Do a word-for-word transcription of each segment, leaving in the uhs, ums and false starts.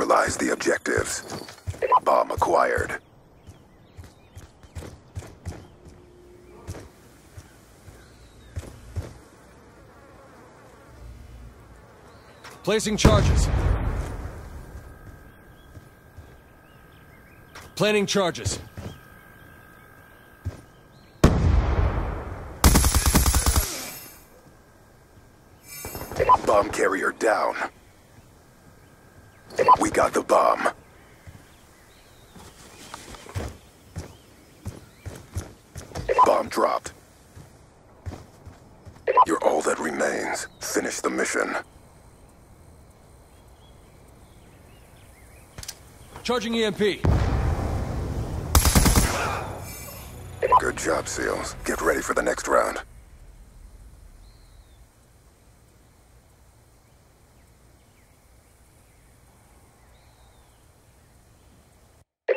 Neutralize the objectives. Bomb acquired. Placing charges. Planning charges. Bomb carrier down. We got the bomb. Bomb dropped. You're all that remains. Finish the mission. Charging E M P. Good job, SEALs. Get ready for the next round.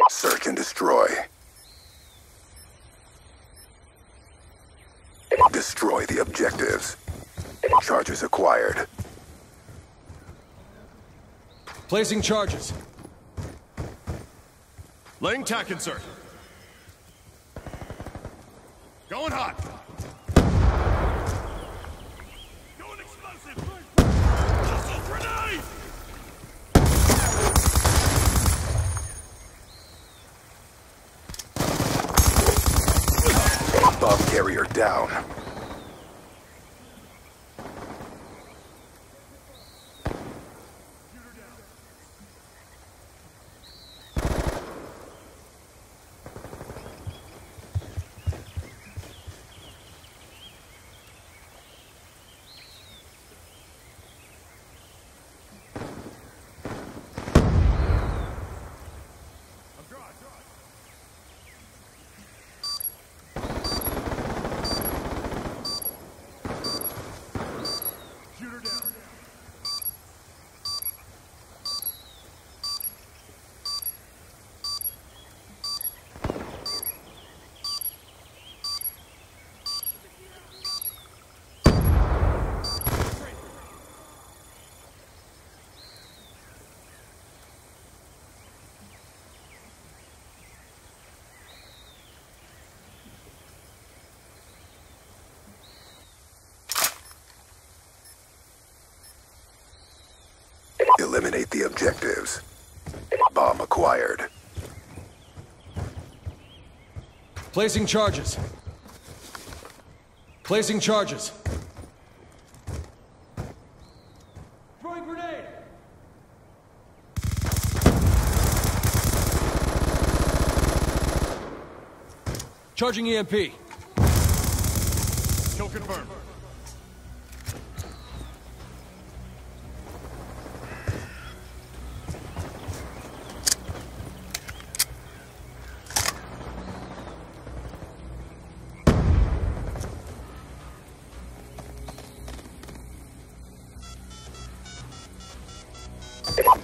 Search and destroy. Destroy the objectives. Charges acquired. Placing charges. Laying tack insert. Going hot. Going explosive. Missile grenade. Bomb carrier down. Eliminate the objectives. Bomb acquired. Placing charges. Placing charges. Throwing grenade. Charging E M P. Kill confirmed.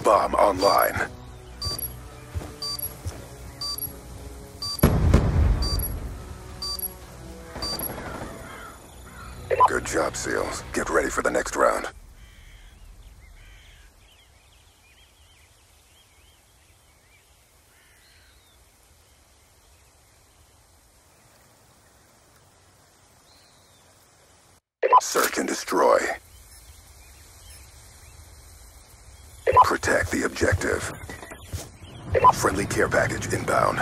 Bomb online. Good job, SEALs. Get ready for the next round. Search and destroy. Protect the objective. Friendly care package inbound.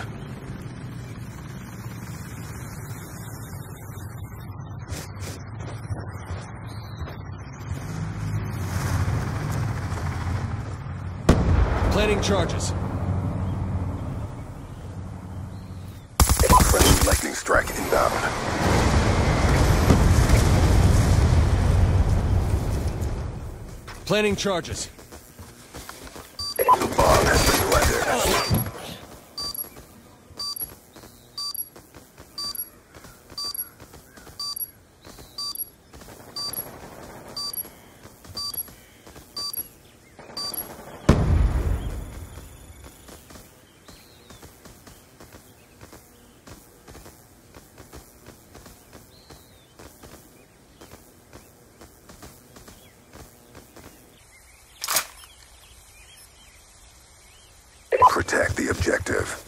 Planning charges. Friendly lightning strike inbound. Planning charges. Protect the objective.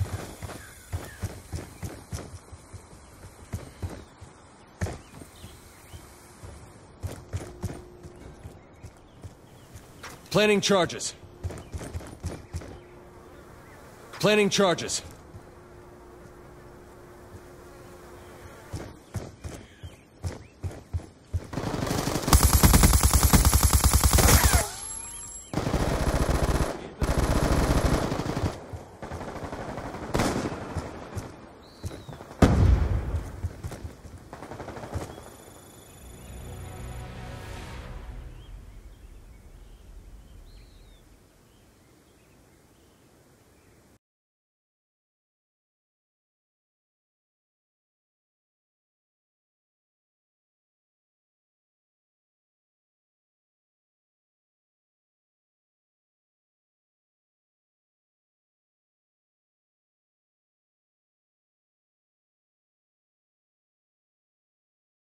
Planning charges. Planning charges.